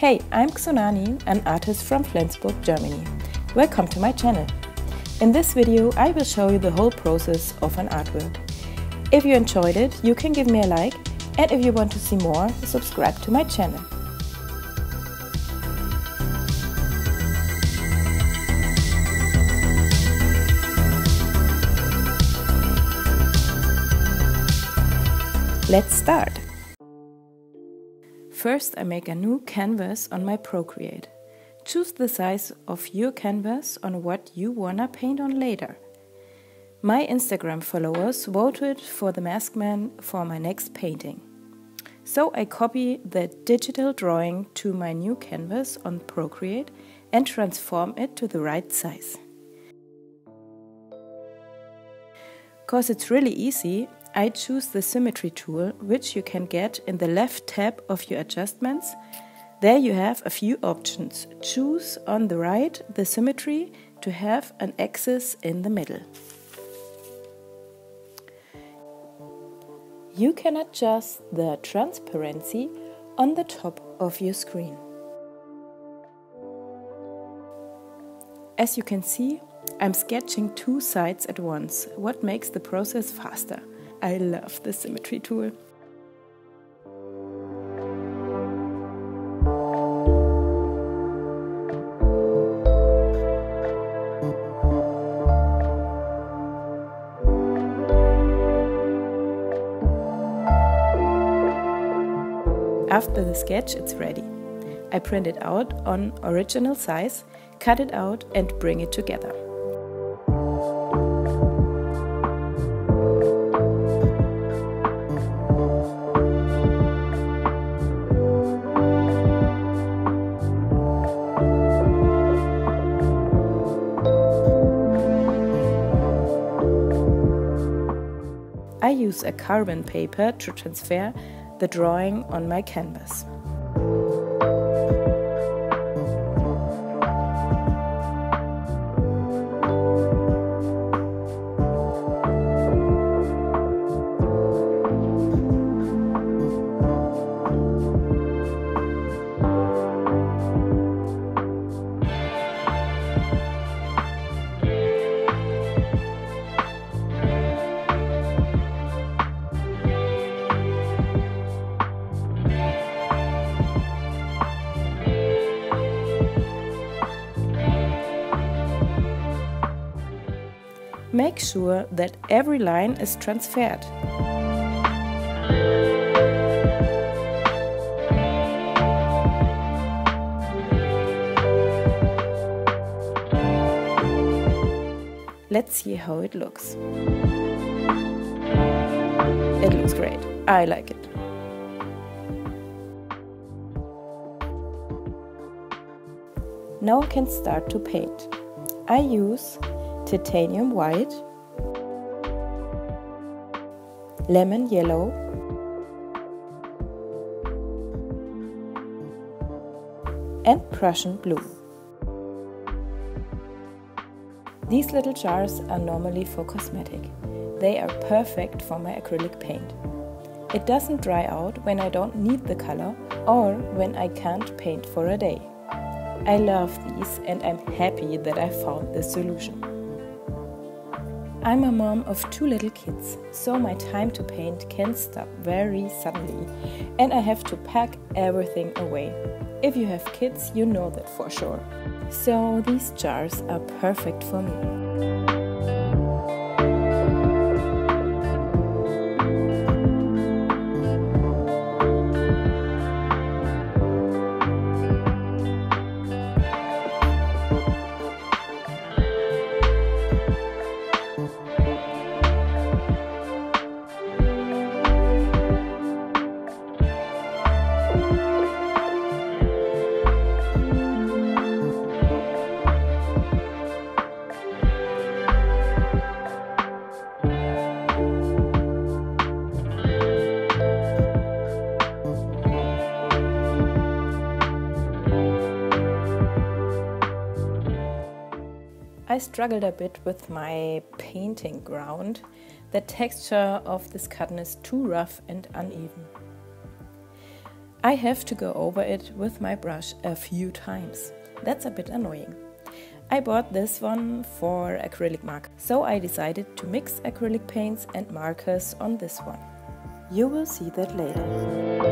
Hey, I'm Xoonani, an artist from Flensburg, Germany. Welcome to my channel. In this video, I will show you the whole process of an artwork. If you enjoyed it, you can give me a like, and if you want to see more, subscribe to my channel. Let's start! First, I make a new canvas on my Procreate. Choose the size of your canvas on what you wanna paint on later. My Instagram followers voted for the maskman for my next painting. So I copy the digital drawing to my new canvas on Procreate and transform it to the right size. Cause it's really easy, I choose the symmetry tool, which you can get in the left tab of your adjustments. There you have a few options. Choose on the right the symmetry to have an axis in the middle. You can adjust the transparency on the top of your screen. As you can see, I'm sketching two sides at once, what makes the process faster. I love the symmetry tool. After the sketch, it's ready. I print it out on original size, cut it out and bring it together. I use a carbon paper to transfer the drawing on my canvas. Make sure that every line is transferred. Let's see how it looks. It looks great. I like it. Now I can start to paint. I use titanium white, lemon yellow, and Prussian blue. These little jars are normally for cosmetic. They are perfect for my acrylic paint. It doesn't dry out when I don't need the color or when I can't paint for a day. I love these and I'm happy that I found this solution. I'm a mom of two little kids, so my time to paint can stop very suddenly and I have to pack everything away. If you have kids, you know that for sure. So these jars are perfect for me. I struggled a bit with my painting ground. The texture of this cotton is too rough and uneven. I have to go over it with my brush a few times. That's a bit annoying. I bought this one for acrylic mark, so I decided to mix acrylic paints and markers on this one. You will see that later.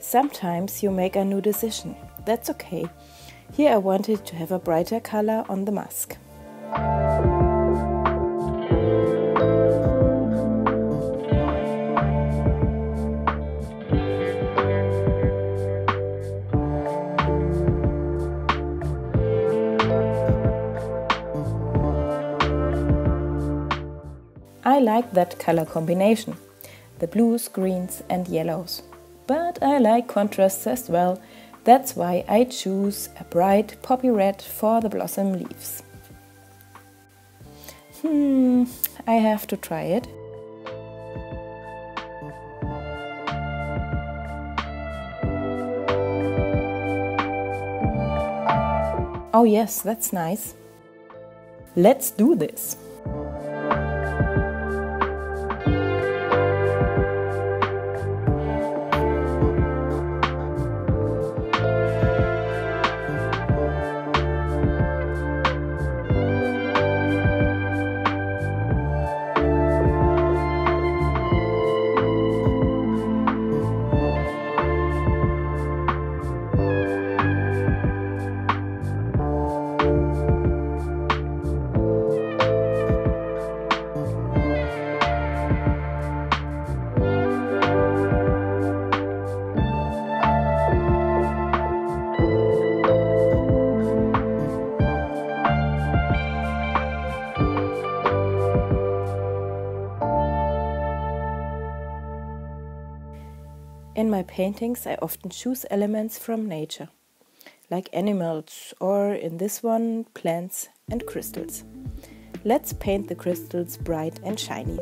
Sometimes you make a new decision. That's okay. Here I wanted to have a brighter color on the mask. I like that color combination, the blues, greens and yellows. But I like contrasts as well, that's why I choose a bright poppy red for the blossom leaves. I have to try it. Oh yes, that's nice. Let's do this! In my paintings I often choose elements from nature, like animals or, in this one, plants and crystals. Let's paint the crystals bright and shiny.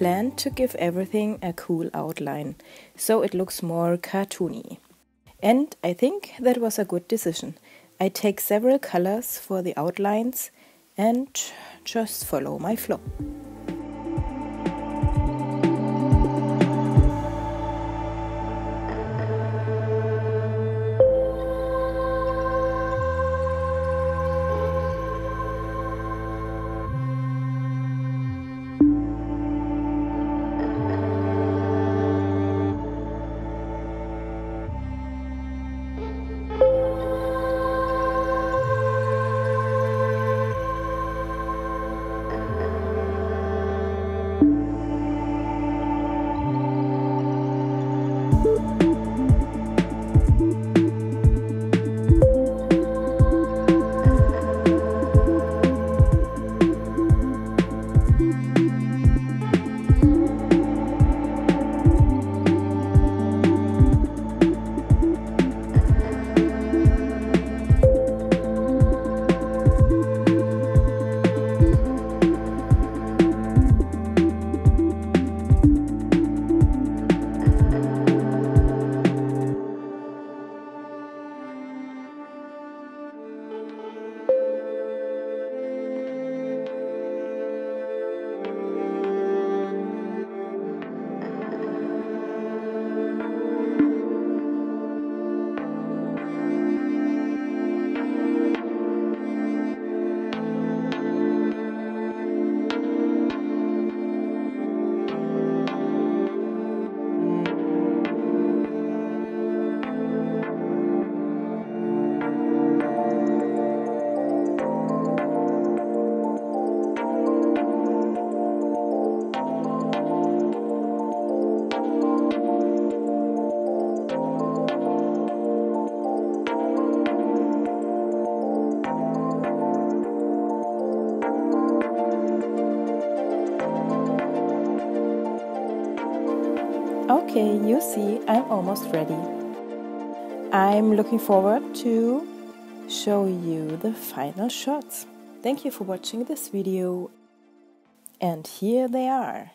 planned to give everything a cool outline, so it looks more cartoony. And I think that was a good decision. I take several colors for the outlines and just follow my flow. Okay, you see, I'm almost ready. I'm looking forward to show you the final shots. Thank you for watching this video. And here they are.